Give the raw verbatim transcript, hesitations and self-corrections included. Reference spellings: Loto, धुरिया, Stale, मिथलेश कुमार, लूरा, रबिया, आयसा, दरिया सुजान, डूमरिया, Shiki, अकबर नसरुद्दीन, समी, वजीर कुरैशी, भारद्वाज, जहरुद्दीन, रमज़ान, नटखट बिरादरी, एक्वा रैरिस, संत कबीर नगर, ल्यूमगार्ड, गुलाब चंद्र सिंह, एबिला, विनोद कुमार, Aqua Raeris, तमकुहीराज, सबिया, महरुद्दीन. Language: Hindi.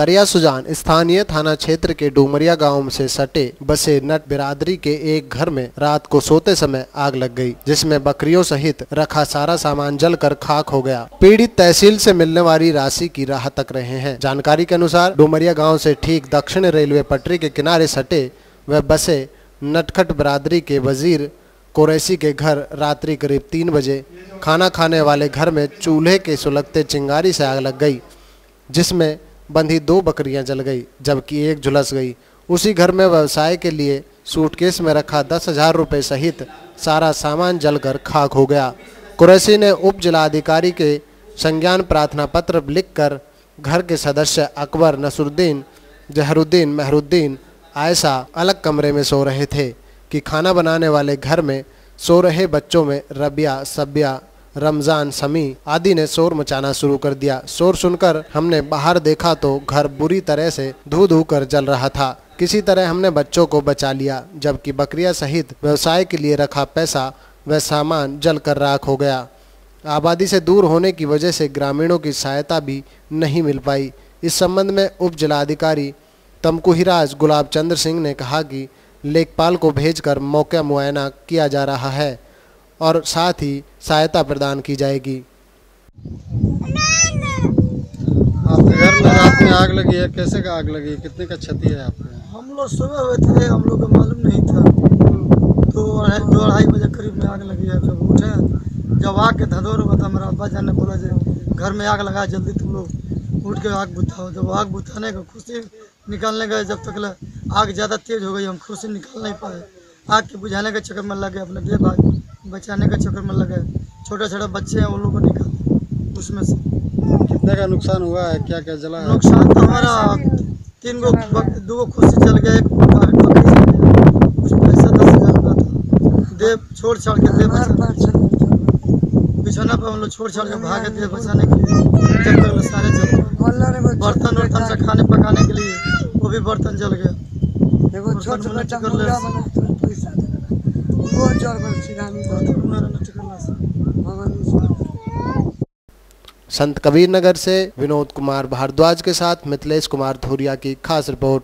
दरिया सुजान स्थानीय थाना क्षेत्र के डूमरिया गांव से सटे बसे नट बिरादरी के एक घर में रात को सोते समय आग लग गई, जिसमें बकरियों सहित रखा सारा सामान जलकर खाक हो गया। पीड़ित तहसील से मिलने वाली राशि की राह तक रहे हैं। जानकारी के अनुसार डूमरिया गांव से ठीक दक्षिण रेलवे पटरी के किनारे सटे व बसे नटखट बिरादरी के वजीर कुरैशी के घर रात्रि करीब तीन बजे खाना खाने वाले घर में चूल्हे के सुलगते चिंगारी से आग लग गई, जिसमें बंधी दो बकरियां जल गई जबकि एक झुलस गई। उसी घर में व्यवसाय के लिए सूटकेस में रखा दस हजार रुपये सहित सारा सामान जलकर खाक हो गया। कुरैशी ने उप जिलाधिकारी के संज्ञान प्रार्थना पत्र लिखकर घर के सदस्य अकबर नसरुद्दीन, जहरुद्दीन, महरुद्दीन, आयसा अलग कमरे में सो रहे थे कि खाना बनाने वाले घर में सो रहे बच्चों में रबिया, सबिया, रमज़ान, समी आदि ने शोर मचाना शुरू कर दिया। शोर सुनकर हमने बाहर देखा तो घर बुरी तरह से धू धू कर जल रहा था। किसी तरह हमने बच्चों को बचा लिया, जबकि बकरियां सहित व्यवसाय के लिए रखा पैसा व सामान जलकर राख हो गया। आबादी से दूर होने की वजह से ग्रामीणों की सहायता भी नहीं मिल पाई। इस संबंध में उप जिलाधिकारी तमकुहीराज गुलाब चंद्र सिंह ने कहा कि लेखपाल को भेजकर मौका मुआयना किया जा रहा है और साथ ही सहायता प्रदान की जाएगी। आपके घर में रात में आग लगी है, कैसे का आग लगी, कितने का क्षति है आपके? हम लोग सुबह हुए थे, हम लोग को मालूम नहीं था, तो दो ढाई बजे करीब में आग लगी है। जब उठे, जब आग के धदोर हुआ था, मेरा अब्बा जान ने बोला जो घर में आग लगा, जल्दी तुम लोग उठ के आग बुझाओ। जब आग बुझाने का खुशी निकालने गए, जब तक आग ज़्यादा तेज हो गई, हम खुशी निकाल नहीं पाए। आग के बुझाने के चक्कर में लग गए, अपने देव भाग बचाने का चक्कर में लगा। छोटे छोटे बच्चे हैं, उन लोगों को निकाल उसमें से। कितने का नुकसान हुआ है, क्या क्या जला है? नुकसान तो हमारा तीन गो दो खुद से जल गया, एक कुछ पैसा दस हजार का था, देव छोड़ छाड़ के देव बिछाना पर हम लोग छोड़ छाड़ के भागे देव बचाने के लिए। जब तक सारे जल बर्तन वर्तन से खाने पकाने के लिए, वो भी बर्तन जल गया। संत कबीर नगर से विनोद कुमार भारद्वाज के साथ मिथलेश कुमार धुरिया की खास रिपोर्ट।